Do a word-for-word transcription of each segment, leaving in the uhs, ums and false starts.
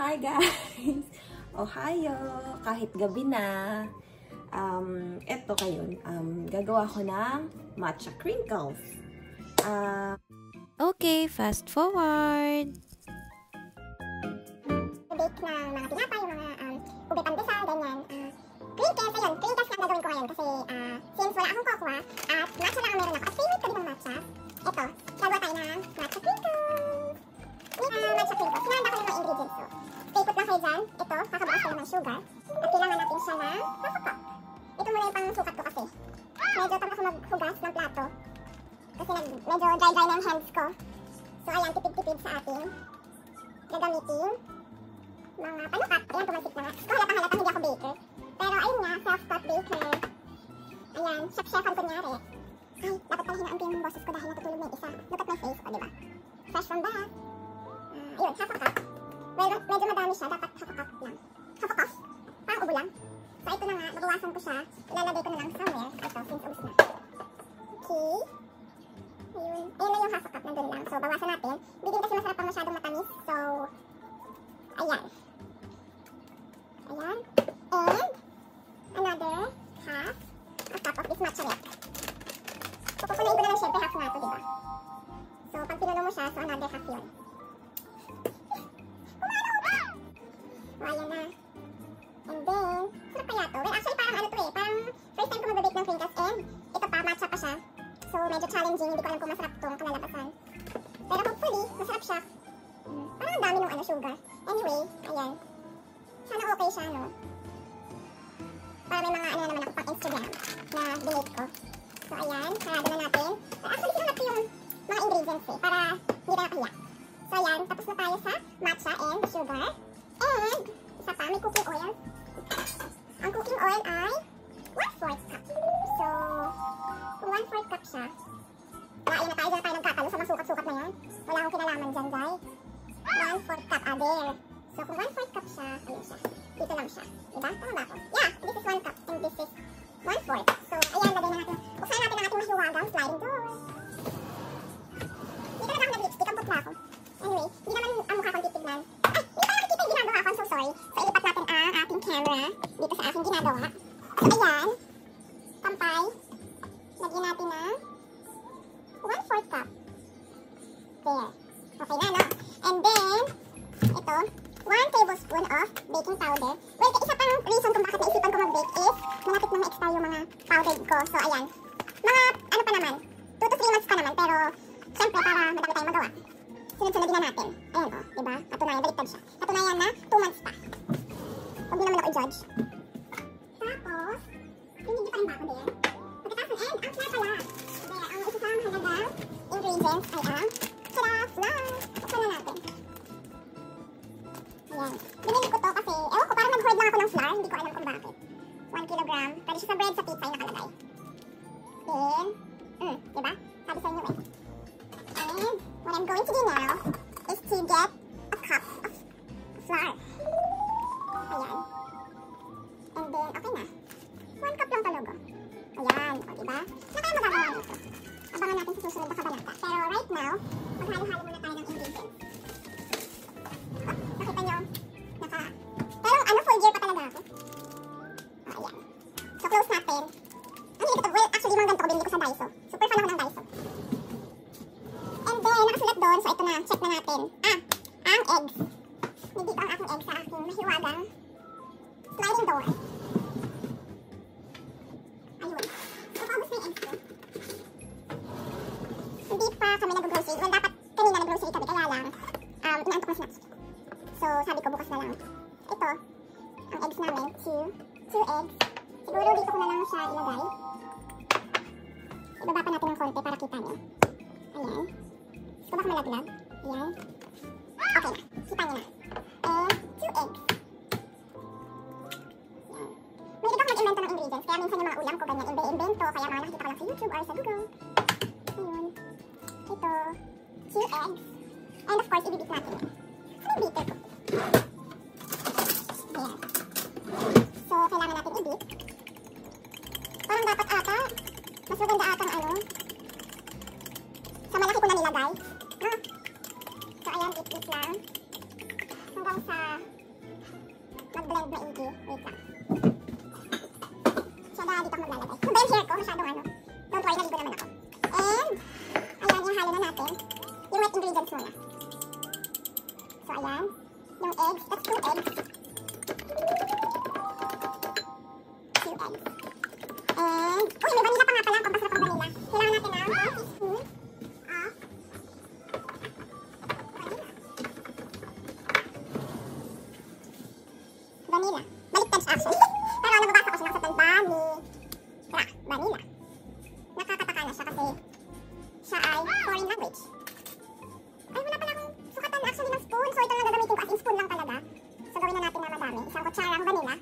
Hi guys! Ohayo! Kahit gabi na, um, eto kayon, um, gagawa ko ng matcha crinkles. Uh, okay, fast forward! Bake ng mga tinapa, yung mga um, ube pandesal, ganyan. Uh, crinkles, ayun, crinkles lang gagawin ko ngayon kasi uh, since wala akong cocoa at matcha lang ang meron ako. At favorite ko din ang matcha. Eto, gagawa tayo ng matcha crinkles! Yung uh, matcha crinkles, hinahanda ko ng mga ingredients ko. Dyan, ito, kakabaas tayo ng sugar. At kailangan natin siya ng half a cup. Ito muna yung pangsukat ko kasi medyo tamad ako maghugas ng plato kasi nag, medyo dry-dry na yung hands ko. So ayan, tipid-tipid sa ating gagamitin mga panukat. Ayan, tumalsik na nga. So halata-halata hindi ako baker, pero ayun nga, self-taught baker. Ayan, chef-chefan kunyari. Ay, dapat pala hinaanti yung boses ko dahil natutulog na yung isa. Look at my face, o diba? Fresh from bath. uh, Ayun, half a cup. Well, medyo madami siya. Dapat half a cup lang. half a cup. Parang ubo lang. So, ito na nga. Nabawasan ko siya. Ilalagay ko na lang somewhere. Ito, since ubos na. Okay. Ayun. Ayun na yung half a cup. Nandun lang. So, bawasan natin. Bigyan kasi masarap pang masyadong matamis. So, ayan. Ayan. And, another half a cup of this matcha milk. So, kukunain ko na lang syempre half na ito, diba? So, pag pinuno mo siya, so another half yun. Sa malaki ko na nilagay. So, ayan, it-it lang. hanggang sa mag-blend maigi. Wait lang. So, dahil dito ako maglalagay. Kung ba yung hair ko, masyadong ano. Don't worry, naligo naman ako. And, ayan yung halo na natin. Yung wet ingredients muna. So, ayan. Yung eggs. That's two eggs. Two eggs. And, uy, may vanilla pa nga pala. Ang pampas na pang vanilla. Kailangan natin na one teaspoon. Vanilla. Baliktad siya actually. Pero nababasa ko siya ng satan. Bani. Ra. Vanilla. Nakakatakala siya kasi siya ay foreign language. Ay, wala pala akong sukatan actually ng spoon. So, ito lang gagamitin ko. As in, spoon lang talaga. So, gawin na natin na madami. Isang kutsarang vanilla.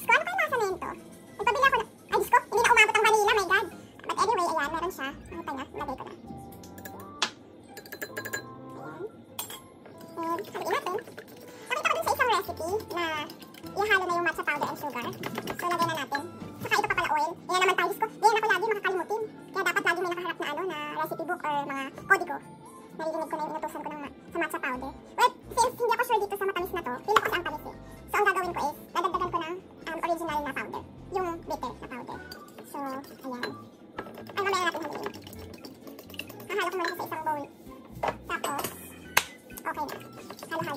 Sko, ano kayo masa na yun to? Nagpabili ako na. Ay, Diyos ko. Hindi na umabot ang vanilla. My God. But anyway, ayan. Meron siya. Ang hintay na. Lagay ko na. Ayan. And, haluin natin. Nakita ko dun sa isang recipe na ihalo na yung matcha powder and sugar. So, lagay na natin. Saka ito pa pala oil. Yan naman tayo. Yan ako lagi makakalimutin. Kaya dapat lagi may nakaharap na ano na recipe book or mga kodiko. Narinig ko na yung inutusan ko ng ma sa matcha powder. Well, since hindi ako sure dito sa matamis na to, feeling ko sa ang tamis eh. So, ang gagawin ko is, dadagdagan ko ng um, original na powder. Yung bitter na powder. So, ayan. Ay, mamaya natin haluin. Hahalo ko muna sa isang bowl. Tapos, okay na. Halo-halo na siya. Tapos, i-freeze natin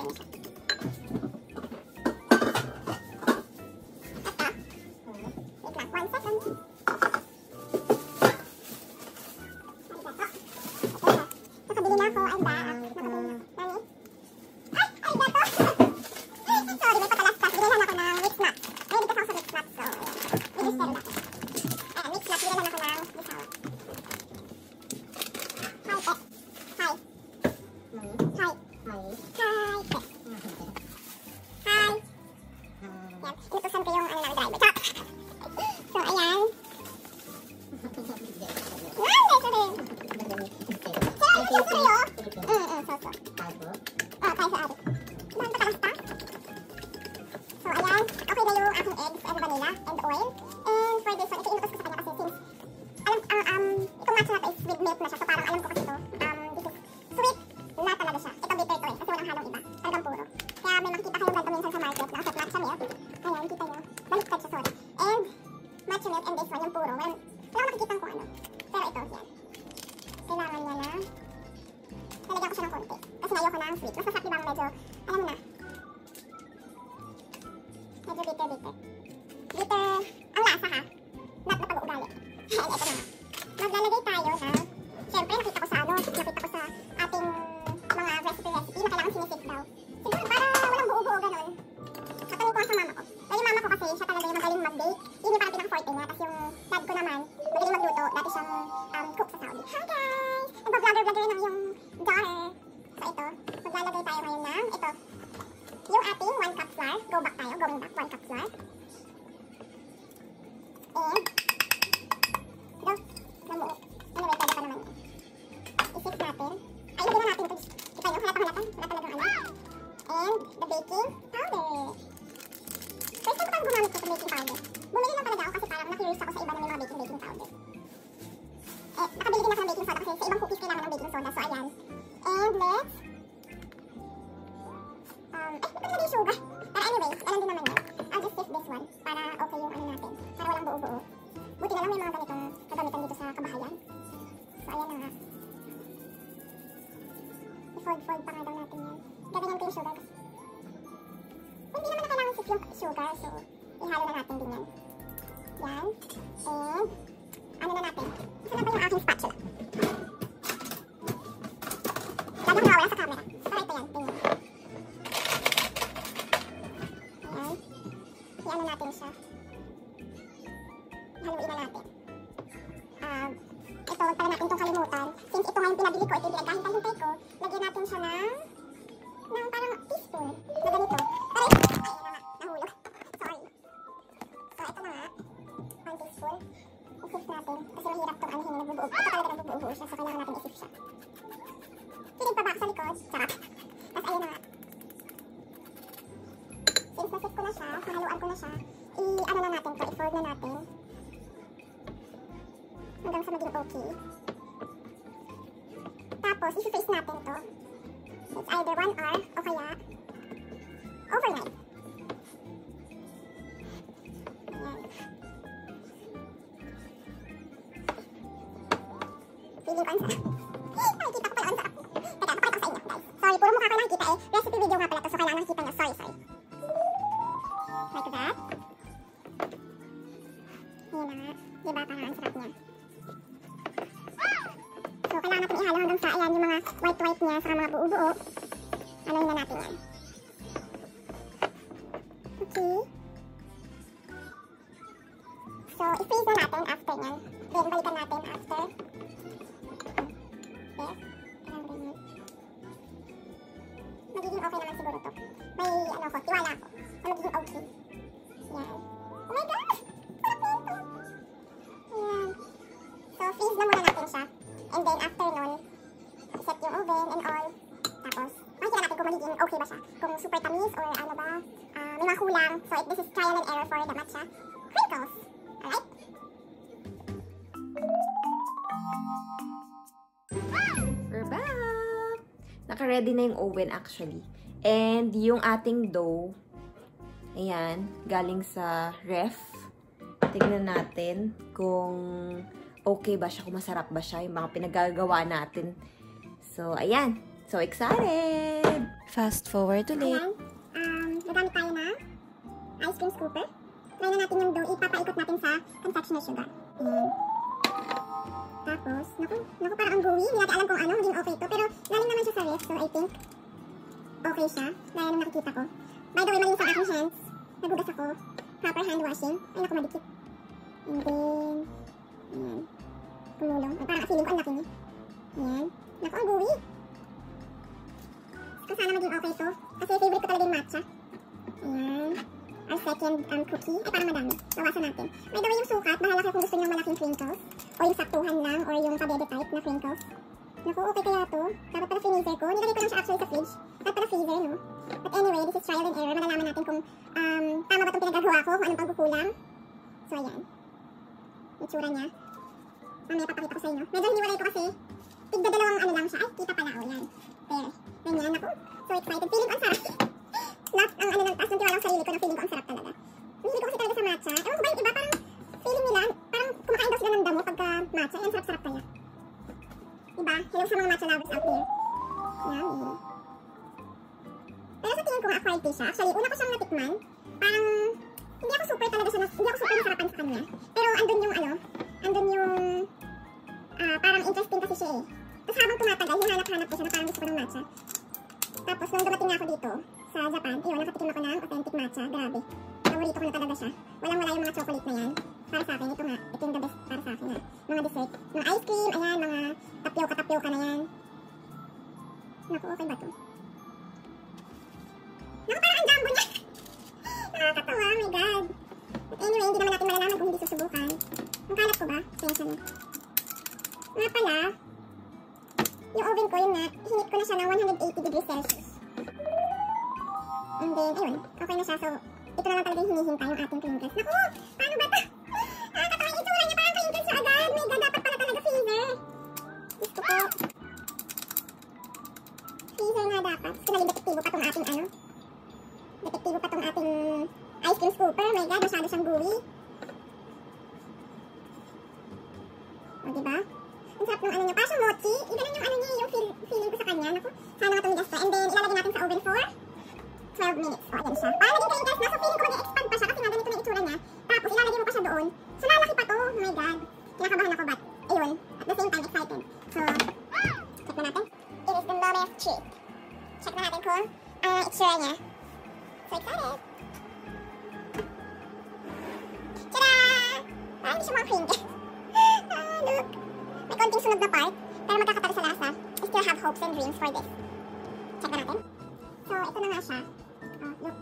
to. It's either one hour o kaya よんぶんのいち。Naka-ready na yung oven actually. And yung ating dough, ayan, galing sa ref. Tignan natin kung okay ba siya, kung masarap ba siya, yung mga pinagagawa natin. So, ayan. So excited! Fast forward ulit. Ayan. Um, nagamit tayo na ice cream scooper. Try na natin yung dough. Ipapaikot natin sa confectioner sugar. Ayan. Tapos, naku, naku parang ang gooey. Hindi natin alam kung ano, hindi okay to. Pero, galing naman siya sa ref. So, I think, okay siya. Dahil nung nakikita ko. By the way, malinis sa aking hands. Nagugas ako. Proper hand washing. Ay, naku, madikit. And then, ayan. Pumulong. Ay, parang feeling ko ang laki niya. Ayan. Naku, ang gooey. So, sana maging okay to. Kasi favorite ko talaga yung matcha. Ayan. Our second um, cookie. Ay, parang madami. Bawasan natin. By the way, yung sukat, bahala kayo kung gusto niyo ng malaking crinkles. O yung saktuhan lang, or yung pabebe type na crinkles. Naku, okay kaya to. Dapat pala freezer ko. Nilagay ko lang siya actually sa fridge. Dapat pala freezer, no? But anyway, this is trial and error. Malalaman natin kung um, tama ba itong pinagagawa ko, kung anong pagkukulang. So, ayan. Yung tsura niya. Mamaya papakita ko sa inyo. Medyo hiniwalay ko kasi tigdadalawang ano lang siya. Ay, kita pala. O, yan. Pero, ganyan. Naku, so excited. Feeling ko ang sarap. Not ang ano lang, taas ng tiwala ko sarili ko na feeling ko ang sarap talaga. Hindi ko kasi talaga sa matcha. Ewan ko ba yung iba, parang feeling nila, parang kumakain daw sila ng damo pagka matcha. Ayan, sarap-sarap kaya. Diba? Hello sa mga matcha lovers out there. Yummy. Pero sa tingin ko nga acquired taste siya. Actually, una ko siyang natikman. Parang, hindi ako super talaga siya, hindi ako super nasarapan sa kanya. Pero andun yung ano, andun yung, uh, parang interesting kasi siya eh. Tapos habang tumatagal, hinanap-hanap ko siya na parang gusto ko ng matcha. Tapos nung dumating na ako dito, sa Japan, ayun, nakatikim ako ng authentic matcha. Grabe. Favorito ko na talaga siya. Walang-wala yung mga chocolate na yan. Para sa akin, ito nga. Ito yung the best para sa akin ha. Mga dessert. Mga ice cream, ayan. Mga tapioca-tapioca na yan. Naku, okay ba ito? Naku, parang ang jumbo niya. Nakakatawa, my God. But anyway, hindi naman natin malalaman kung hindi susubukan. Ang kalat ko ba? Pension na. Nga pala, yung oven ko, yun nga, hinit ko na siya ng one hundred eighty degrees Celsius. And then, ayun, okay na siya. So, ito na lang talaga yung hinihinta yung ating crinkles. Naku! Paano ba ito? Nakakatawa yung itsura niya. Parang crinkles siya agad. May God, dapat pala talaga freezer. Gusto ko. Freezer nga dapat. Gusto nalang detektibo pa itong ating ano. Detektibo pa itong ating ice cream scooper. My God, masyado siyang gooey. O, diba? Ang sarap nung ano niya. Parang siyang mochi. Iba lang yung ano niya, yung feel, feeling ko sa kanya. Naku, sana nga tumigas pa. And then, ilalagay natin sa oven for twelve minutes. O, ayan siya. Parang naging crinkles na. So, feeling ko mag-expand pa siya kasi nga ganito na itsura niya. Tapos, ilalagay mo pa siya doon. So, lalaki pa to. Oh my God. Kinakabahan ako, but ayun. At the same time, excited. So, check na natin. It is the moment of truth. Check na natin kung uh, itsura niya. So, excited. Tada! Parang hindi siya mga crinkles. Ah, look. May konting sunog na part. Pero magkakatabi sa lasa. I still have hopes and dreams for this. Check na natin. So, ito na nga siya. Look,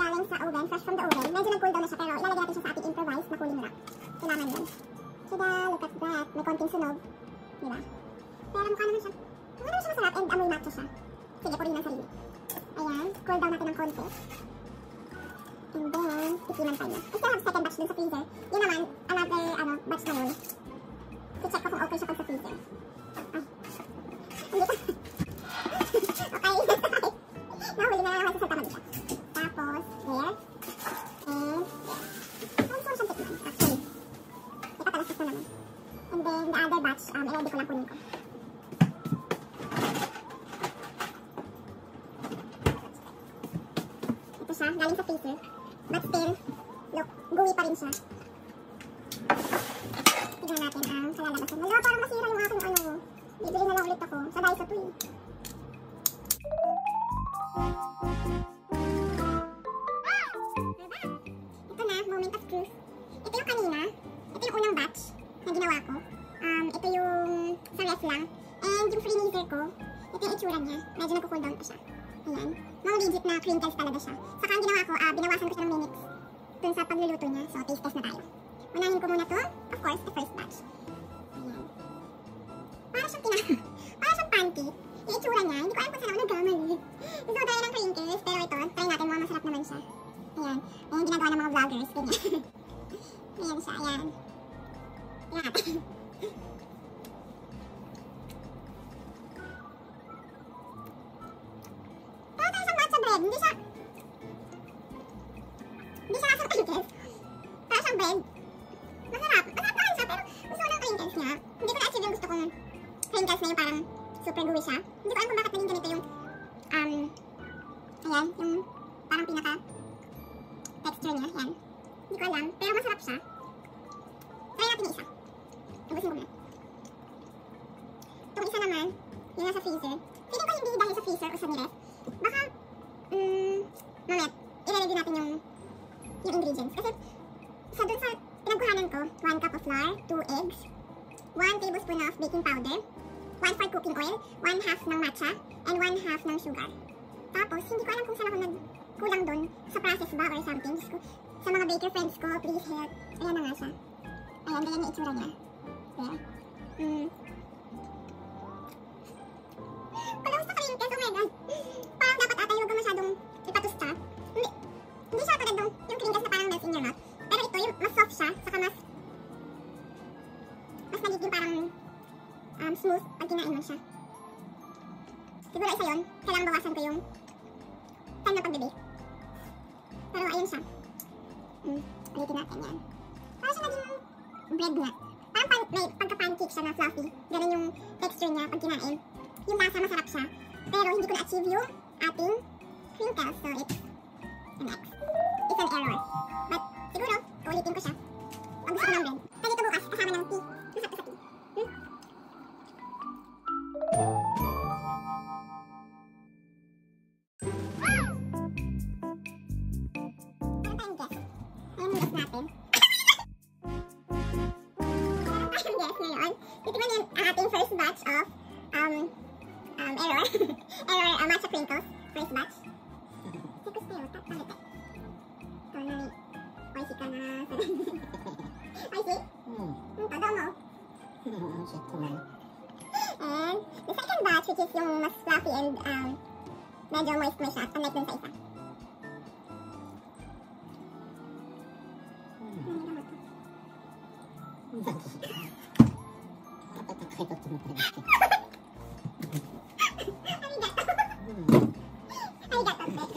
galing sa oven, fresh from the oven. Medyo nag-cool down na siya, pero ilalagay natin siya sa ating improvised na cooling rack. Kailangan yun. Tada, look at that. May konting sunog. Diba? Pero mukha naman siya. Mukha naman siya masarap and amoy matcha siya. Sige, purihin ang sarili. Ayan, cool down natin ng konti. And then, tikiman tayo. I still have second batch dun sa freezer. Yun naman, another ano, batch na yun. I-check ko kung okay siya pag sa freezer. Ay. Hindi ka. Okay. Nahuli na lang ako sa santa mag-isa. galing sa freezer. But still, look, gooey pa rin siya. Tignan natin ang kalalabasan. Wala, parang masira yung aking ano. Bibili na lang ulit ako. Sabay sa tuwi. Ito na, moment of truth. Ito yung kanina. Ito yung unang batch na ginawa ko. Um, ito yung sa rest lang. And yung freezer ko, ito yung itsura niya. Medyo nagko-cool down pa siya. Ayan. Mga legit na crinkles talaga siya. Saka ang ginawa ko, uh, binawasan ko siya ng minutes dun sa pagluluto niya. So, taste test na tayo. Unahin ko muna to. Of course, the first batch. Ayan. Para siyang pinaka. Para siyang pancake. Yung itsura niya, hindi ko alam kung saan ako nagkamali. So, dahil ng crinkles. Pero ito, try natin. Mga masarap naman siya. Ayan. Ayan yung ginagawa ng mga vloggers. Ganyan. Ayan siya. Ayan. Lahat. Hindi siya Hindi siya kasang crinkles. Para siyang bread. Masarap. Masarap naman siya. Pero gusto ko ng crinkles niya. Hindi ko na-achieve yung gusto kong crinkles na yung parang super gooey siya. Hindi ko alam kung bakit naging ganito yung Um Ayan. Yung parang pinaka texture niya. Ayan. Hindi ko alam. Pero masarap siya. Try natin yung isa. Tabusin ko na. Itong isa naman, yung nasa freezer. Feeling ko hindi dahil sa freezer o sa niref. Baka mamaya, i-ready natin yung yung ingredients. Kasi sa dun sa pinagkuhanan ko, one cup of flour, two eggs, one tablespoon of baking powder, one fourth cooking oil, one half ng matcha, and one half ng sugar. Tapos, hindi ko alam kung saan ako nagkulang dun sa process ba or something. Ko, sa mga baker friends ko, please help. Ayan na nga siya. Ayan, ganyan yung itsura niya. There. Mm. Kulong sa kalimkas, oh my God. Parang dapat ata huwag masyadong ipatusta. Hindi, hindi siya kagad yung crinkles na parang melts in your mouth. Pero ito, yung mas soft siya, saka mas mas nagiging parang um, smooth pag kinain mo siya. Siguro isa yun, kailangan bawasan ko yung time ng pagbibake. Pero ayun siya. Hmm, ulitin natin yan. Parang siya naging bread nga. Parang pan, may pagka-pancake siya na fluffy. Ganun yung texture niya pag kinain. Yung lasa masarap siya. Pero hindi ko na-achieve yung ating crinkles, so it's an X. It's an error. But siguro, ulitin ko siya. Pag gusto ko ng bread. Pwede ito bukas, kasama ng tea. Masarap sa tea. Hmm? Wow! Ano tayong guess? Ayan yung guess natin. Ano tayong guess ngayon? Titignan yung ating first batch of um, um, error. Error uh, matcha crinkles. First batch. And the second batch, which is yung mas fluffy and um, medyo moist moist siya, unlike dun sa isa. Arigato. Arigato.